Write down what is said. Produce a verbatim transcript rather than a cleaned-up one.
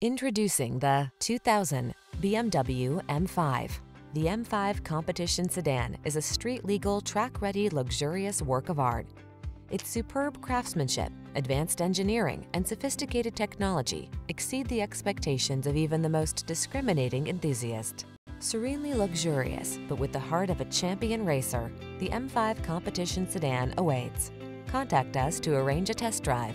Introducing the two thousand B M W M five. The M five Competition Sedan is a street-legal, track-ready, luxurious work of art. Its superb craftsmanship, advanced engineering, and sophisticated technology exceed the expectations of even the most discriminating enthusiast. Serenely luxurious, but with the heart of a champion racer, the M five Competition Sedan awaits. Contact us to arrange a test drive.